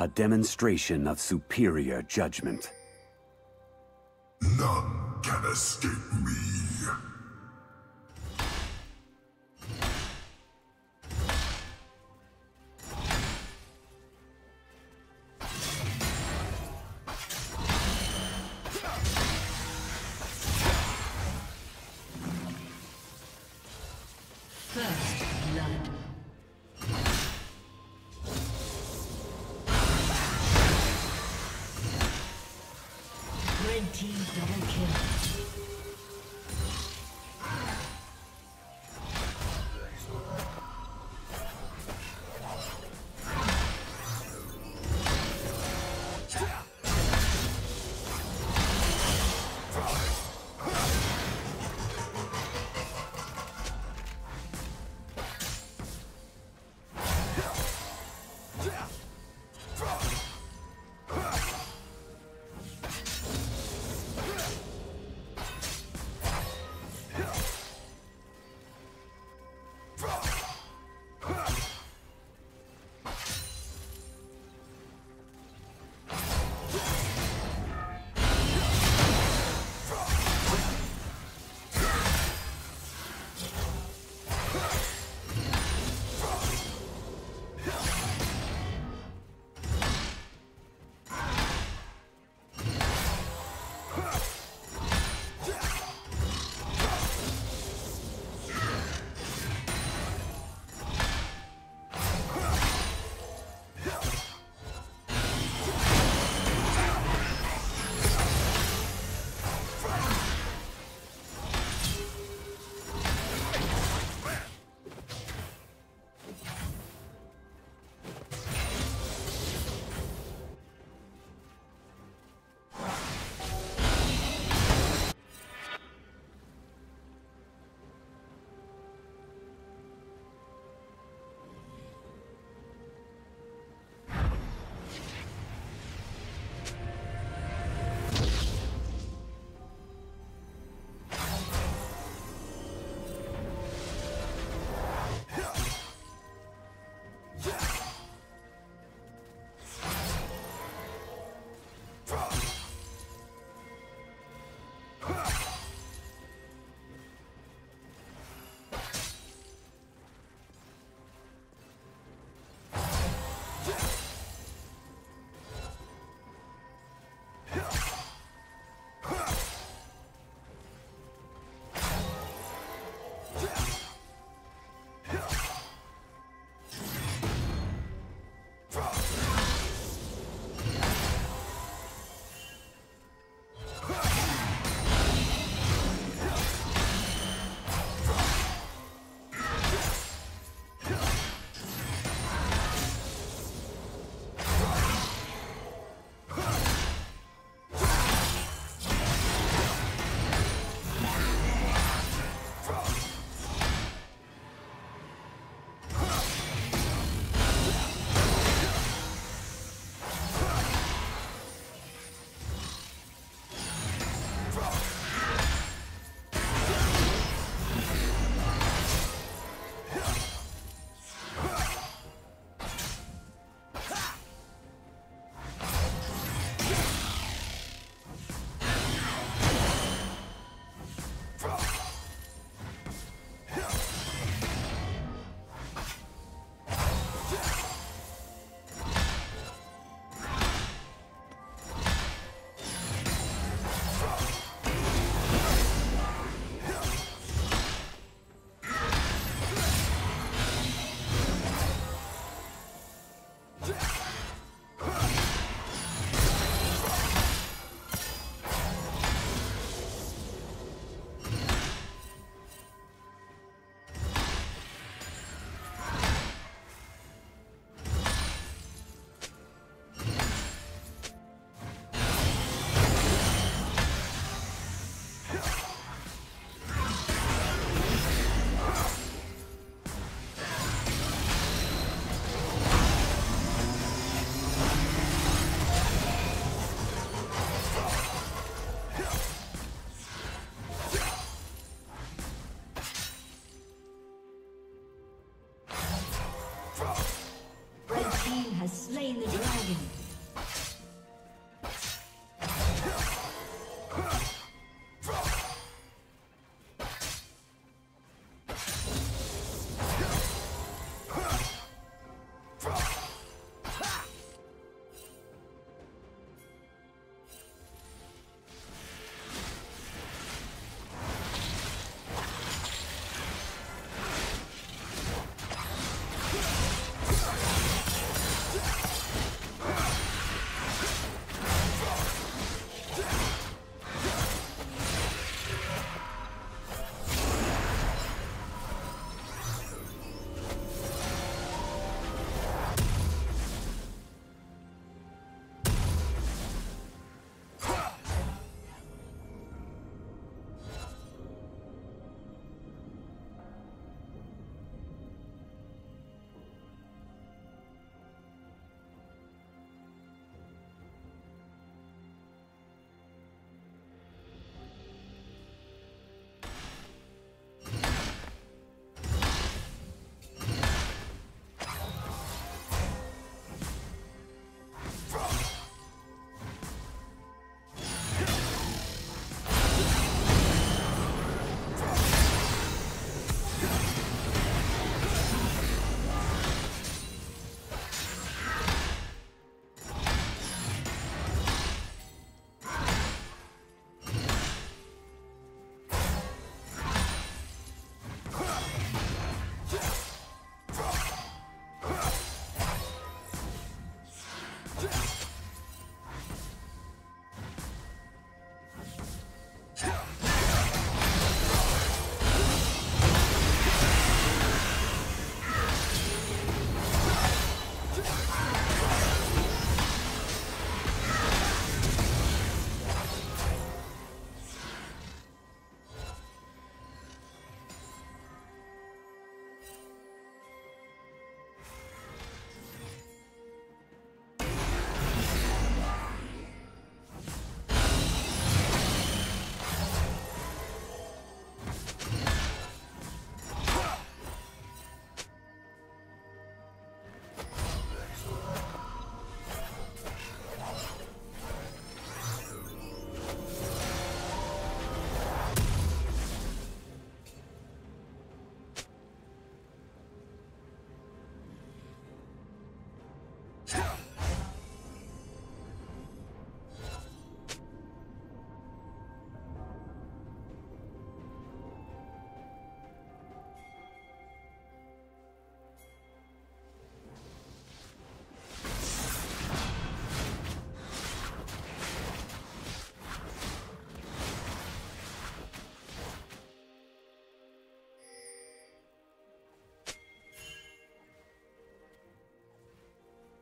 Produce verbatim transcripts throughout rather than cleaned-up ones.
a demonstration of superior judgment. None can escape me. Team double kill.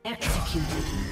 Executed.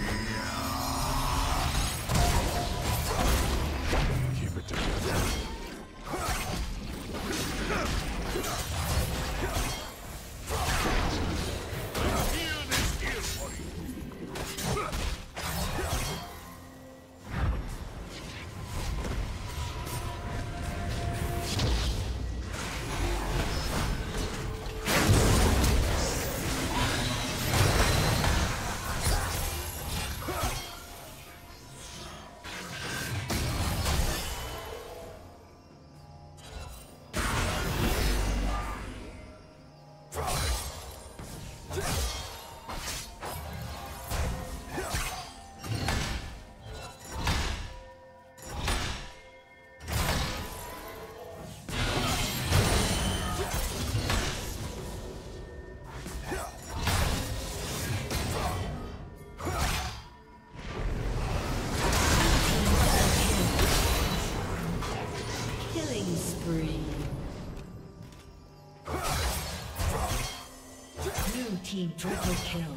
Triple kill.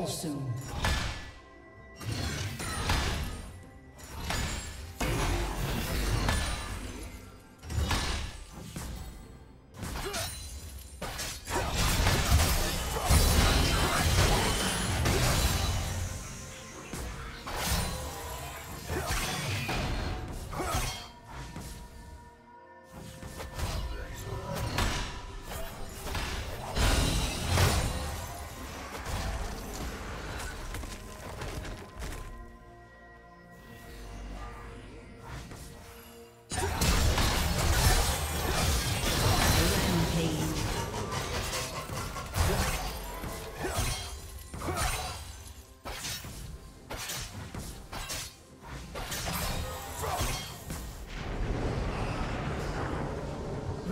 fall soon.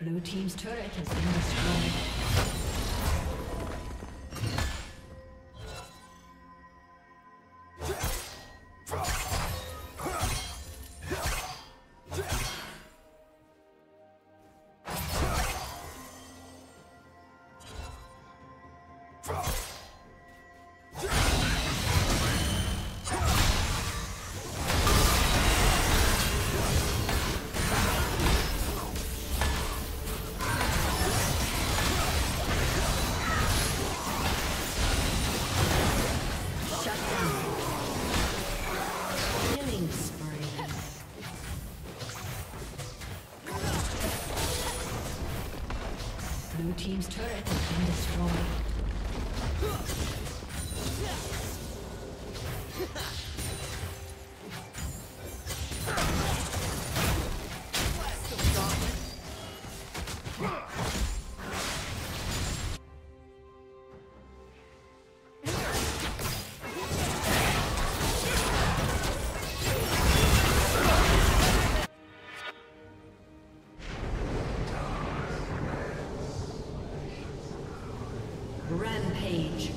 Blue team's turret has been destroyed. Blue team's turret has been destroyed. Rampage.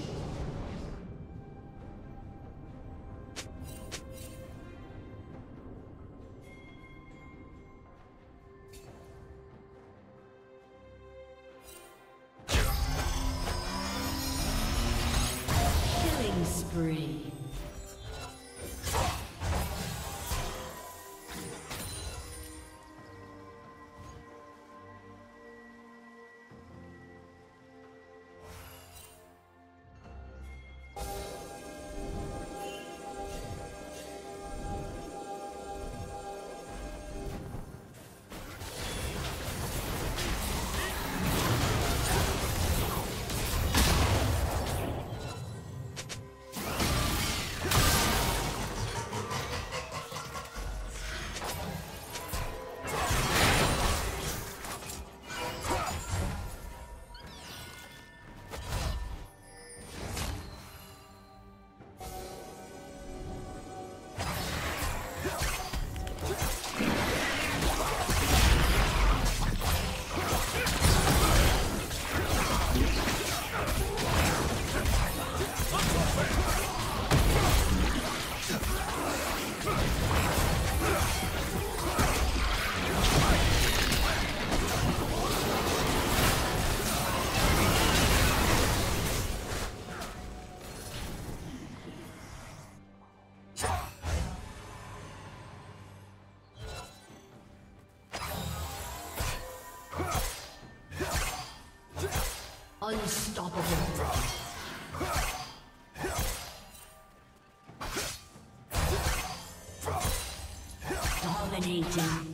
Killing spree. Unstoppable. Dominating.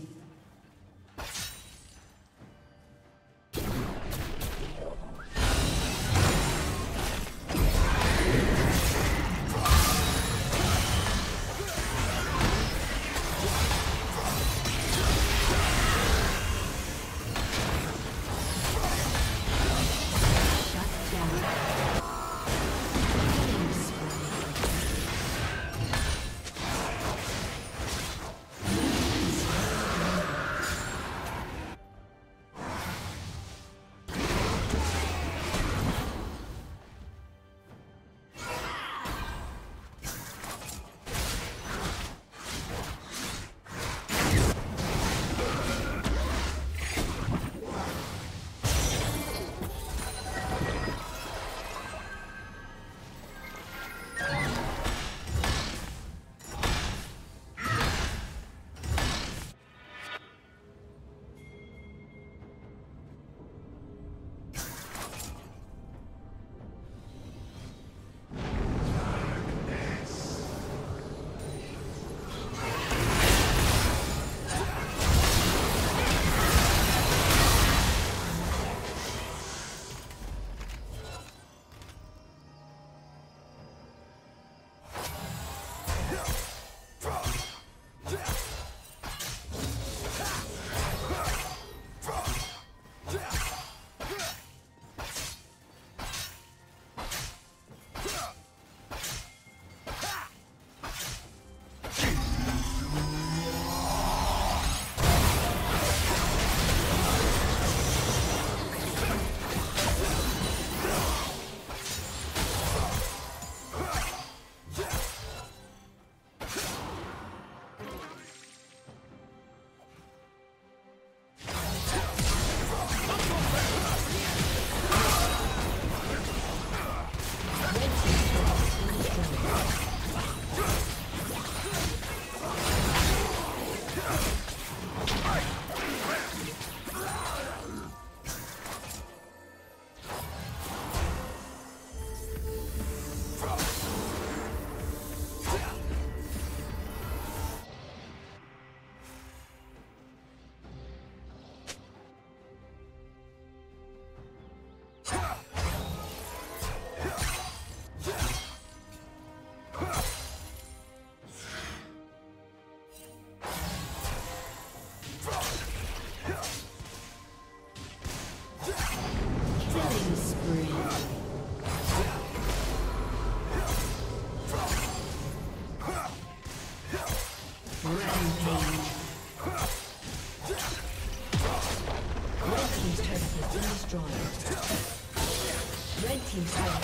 Red team's turret has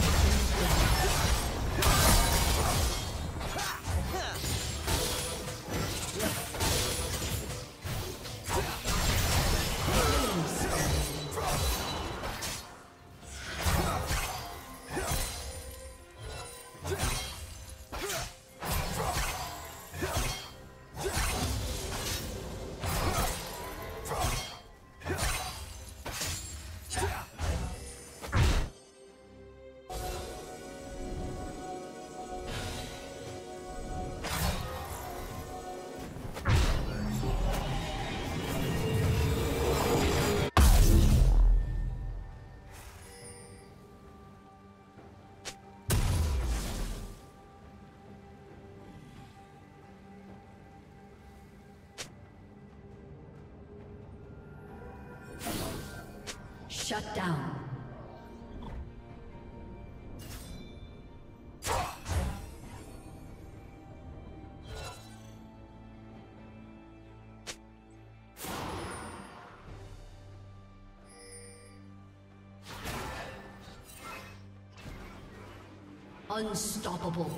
been destroyed. Shut down. Unstoppable.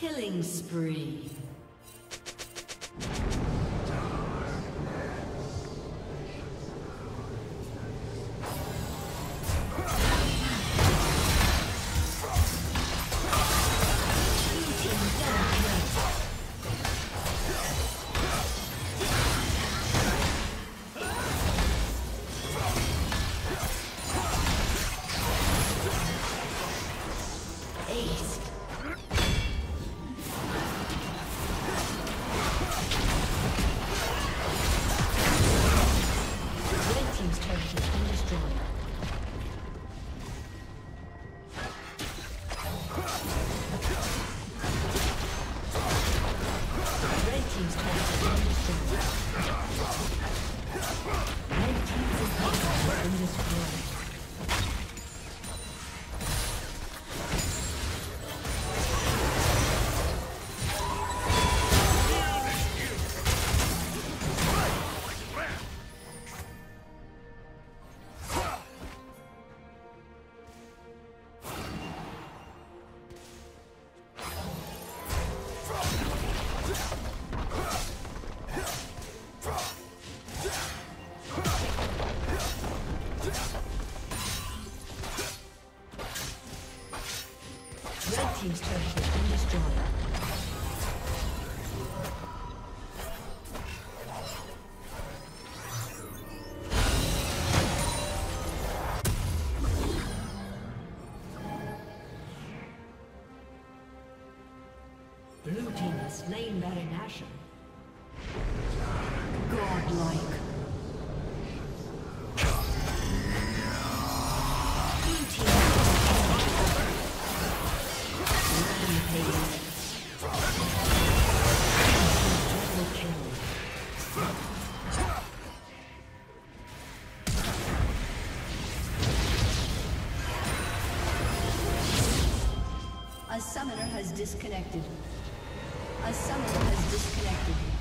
Killing spree. godlike. A summoner has disconnected. A summoner has disconnected.